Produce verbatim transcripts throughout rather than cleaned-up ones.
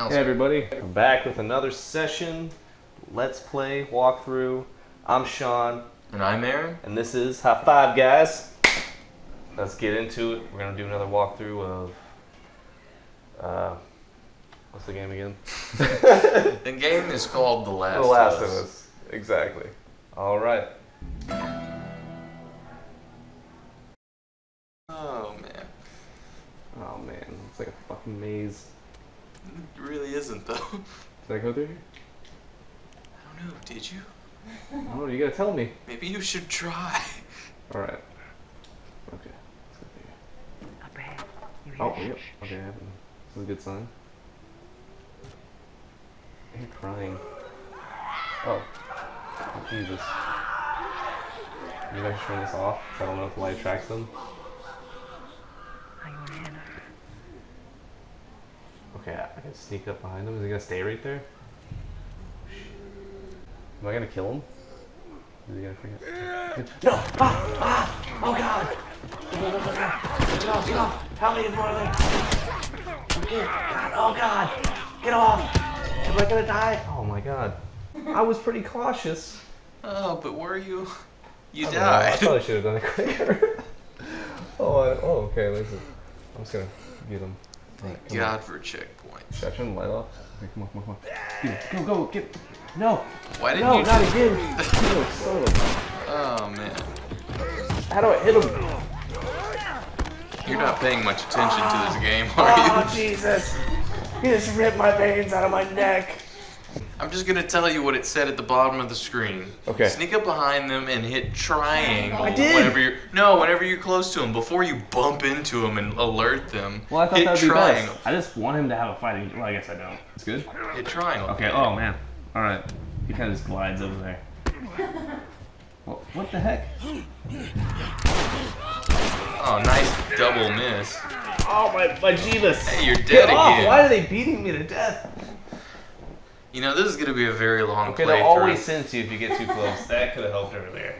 How's hey everybody, I'm back with another session. Let's play walkthrough. I'm Sean. And I'm Aaron. And this is High Five Guys. Let's get into it. We're gonna do another walkthrough of uh, what's the game again? The game is called The Last of Us. The Last of Us, exactly. All right. Oh man. Oh man, it's like a fucking maze. It really isn't though. Did I go through here? I don't know, did you? Oh, you gotta tell me. Maybe you should try. Alright. Okay. Up ahead. You hear oh, yep. Okay, I haven't. This is a good sign. You're crying. Oh. Oh Jesus. Maybe I should turn this off, because I don't know if the light tracks them. Okay, I can sneak up behind him. Is he gonna stay right there? Am I gonna kill him? Is he gonna forget? No! Ah! Ah! Oh god! Get off! Get off! How many more are there? God! Oh god! Get off! Am I gonna die? Oh my god! I was pretty cautious. Oh, but were you? You I died. I probably should have done it quicker. oh, I, oh, okay. Listen, I'm just gonna get him. Thank right, God on. for checkpoints. Should I turn the light off? Right, come on, come on, come on. Go, go, get. No! Why didn't no, you? No, not again! no, solo. Oh, man. How do I hit him? You're not paying much attention ah. to this game, are oh, you? Oh, Jesus! You just ripped my veins out of my neck. I'm just gonna tell you what it said at the bottom of the screen. Okay. Sneak up behind them and hit triangle. I did. Whenever you're, no, whenever you're close to them, before you bump into them and alert them. Well, I thought hit that'd triangle. Be best. I just want him to have a fighting. Well, I guess I don't. It's good. Hit triangle. Okay. Oh man. All right. He kind of just glides over there. Well, what the heck? Oh, nice double miss. Oh my, my Jeebus. Hey, you're dead Get again. Off. Why are they beating me to death? You know, this is going to be a very long okay, playthrough. They'll always sense you if you get too close. That could have helped earlier.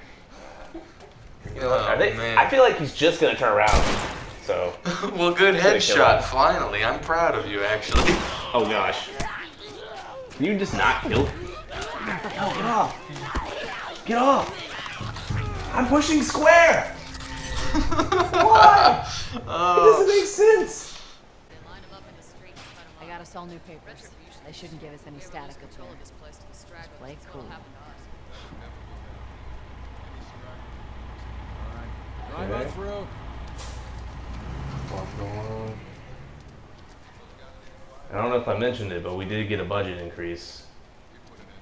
You know, oh, they, man. I feel like he's just going to turn around. So. Well, good headshot, finally. I'm proud of you, actually. Oh, gosh. Can you just not kill? No, get off. Get off. I'm pushing square. Why? Oh. It doesn't make sense. I got us all new papers. They shouldn't give us any static up there. Let's play cool. Okay. I don't know if I mentioned it, but we did get a budget increase.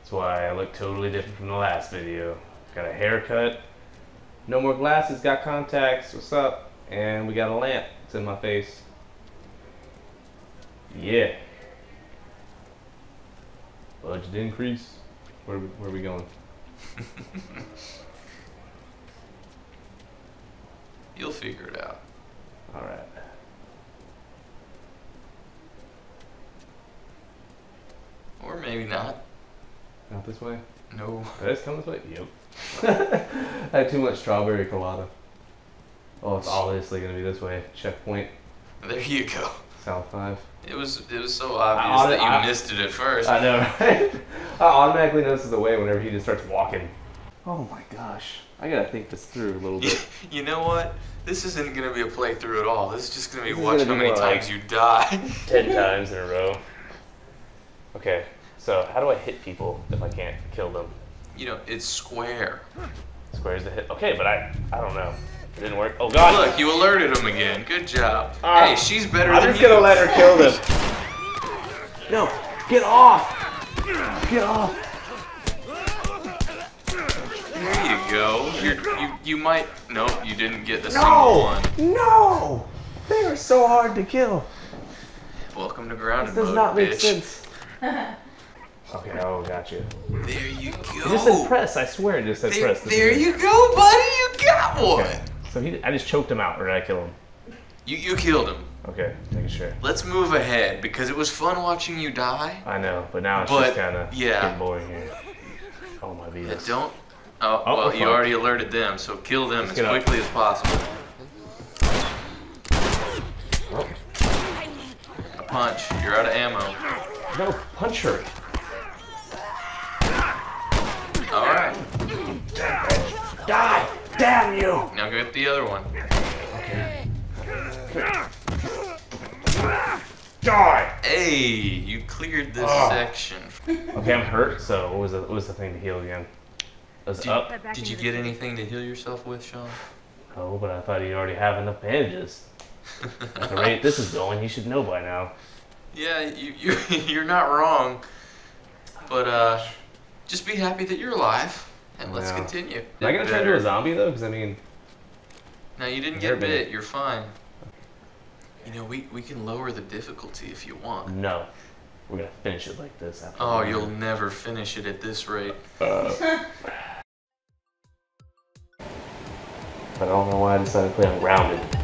That's why I look totally different from the last video. Got a haircut. No more glasses, got contacts. What's up? And we got a lamp. It's in my face. Yeah. Budget increase. Where, where are we going? You'll figure it out. All right. Or maybe not. Not this way? No. Did I just come this way? Yep. I had too much strawberry colada. Oh, it's obviously going to be this way. Checkpoint. There you go. South five. It was it was so obvious I, that you I, missed it at first. I know, right? I automatically notices the way whenever he just starts walking. Oh my gosh. I gotta think this through a little bit. You know what? This isn't gonna be a playthrough at all. This is just gonna be this watch gonna how be many times like you die. Ten times in a row. Okay, so how do I hit people if I can't kill them? You know, it's square. Square's the hit. Okay, but I I don't know. It didn't work. Oh god! Look, you alerted him again. Good job. Uh, hey, she's better I'm than you. I'm just gonna let her kill them. No, get off! Get off! There you go. You're, you you might. Nope, you didn't get the no! single one. No! They are so hard to kill. Welcome to Grounded Mode, bitch. This does not make bitch. sense. Okay, oh, gotcha. There you go. It just says press. I swear, it just says there, press. There you go, buddy. You got one. Okay. So he, I just choked him out, or did I kill him? You you killed him. Okay, making sure. Let's move ahead, because it was fun watching you die. I know, but now it's but, just kind of yeah. getting boring here. Oh, my Venus. Don't... Oh, oh well, you fine. already alerted them, so kill them Let's as quickly up. as possible. Oh. A punch. You're out of ammo. No, punch her. Alright. Die! Damn you! Now get the other one. Okay. Good. Die! Hey, you cleared this oh. section. Okay, I'm hurt, so what was the, what was the thing to heal again? Was did, up. Did you get anything to heal yourself with, Sean? Oh, but I thought you already have enough bandages. At the rate this is going, you should know by now. Yeah, you, you, you're not wrong. But uh, just be happy that you're alive, and let's yeah. continue. Am I going to turn into a zombie, though? Because, I mean... No, you didn't get bit. bit. You're fine. You know, we, we can lower the difficulty if you want. No. We're going to finish it like this. After oh, you'll never finish it at this rate. Uh. But I don't know why I decided to play Ungrounded.